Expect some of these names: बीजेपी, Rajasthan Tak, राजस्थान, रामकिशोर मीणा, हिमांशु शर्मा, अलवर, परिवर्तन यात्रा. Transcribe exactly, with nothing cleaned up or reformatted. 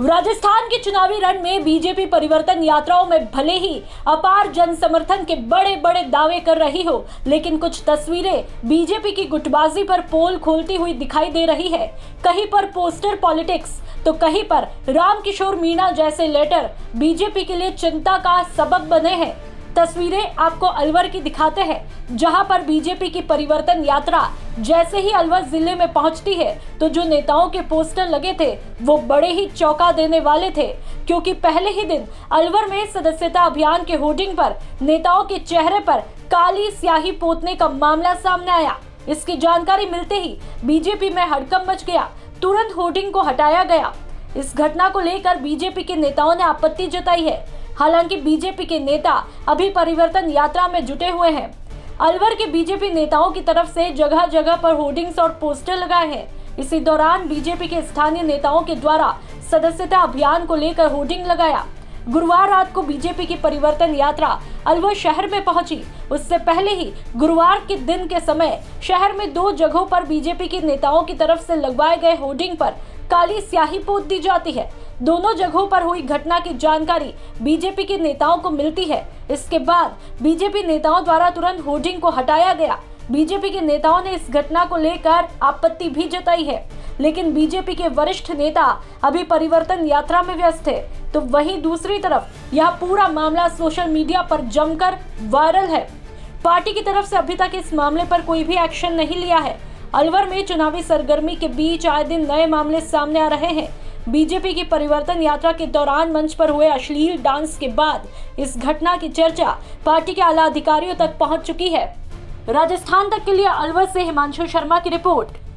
राजस्थान के चुनावी रण में बीजेपी परिवर्तन यात्राओं में भले ही अपार जन समर्थन के बड़े बड़े दावे कर रही हो, लेकिन कुछ तस्वीरें बीजेपी की गुटबाजी पर पोल खोलती हुई दिखाई दे रही है। कहीं पर पोस्टर पॉलिटिक्स तो कहीं पर रामकिशोर मीणा जैसे लेटर बीजेपी के लिए चिंता का सबब बने हैं। तस्वीरें आपको अलवर की दिखाते हैं, जहां पर बीजेपी की परिवर्तन यात्रा जैसे ही अलवर जिले में पहुंचती है तो जो नेताओं के पोस्टर लगे थे वो बड़े ही चौंका देने वाले थे, क्योंकि पहले ही दिन अलवर में सदस्यता अभियान के होर्डिंग पर नेताओं के चेहरे पर काली स्याही पोतने का मामला सामने आया। इसकी जानकारी मिलते ही बीजेपी में हड़कंप मच गया, तुरंत होर्डिंग को हटाया गया। इस घटना को लेकर बीजेपी के नेताओं ने आपत्ति जताई है। हालांकि बीजेपी के नेता अभी परिवर्तन यात्रा में जुटे हुए हैं। अलवर के बीजेपी नेताओं की तरफ से जगह जगह पर होर्डिंग्स और पोस्टर लगाए हैं। इसी दौरान बीजेपी के स्थानीय नेताओं के द्वारा सदस्यता अभियान को लेकर होर्डिंग लगाया। गुरुवार रात को बीजेपी की परिवर्तन यात्रा अलवर शहर में पहुंची। उससे पहले ही गुरुवार के दिन के समय शहर में दो जगहों पर बीजेपी के नेताओं की तरफ से लगवाए गए होर्डिंग पर काली स्याही पोत दी जाती है। दोनों जगहों पर हुई घटना की जानकारी बीजेपी के नेताओं को मिलती है। इसके बाद बीजेपी नेताओं द्वारा तुरंत होर्डिंग को हटाया गया। बीजेपी के नेताओं ने इस घटना को लेकर आपत्ति भी जताई है, लेकिन बीजेपी के वरिष्ठ नेता अभी परिवर्तन यात्रा में व्यस्त है। तो वहीं दूसरी तरफ यह पूरा मामला सोशल मीडिया पर जमकर वायरल है। पार्टी की तरफ से अभी तक इस मामले पर कोई भी एक्शन नहीं लिया है। अलवर में चुनावी सरगर्मी के बीच आए दिन नए मामले सामने आ रहे हैं। बीजेपी की परिवर्तन यात्रा के दौरान मंच पर हुए अश्लील डांस के बाद इस घटना की चर्चा पार्टी के आला अधिकारियों तक पहुंच चुकी है। राजस्थान तक के लिए अलवर से हिमांशु शर्मा की रिपोर्ट।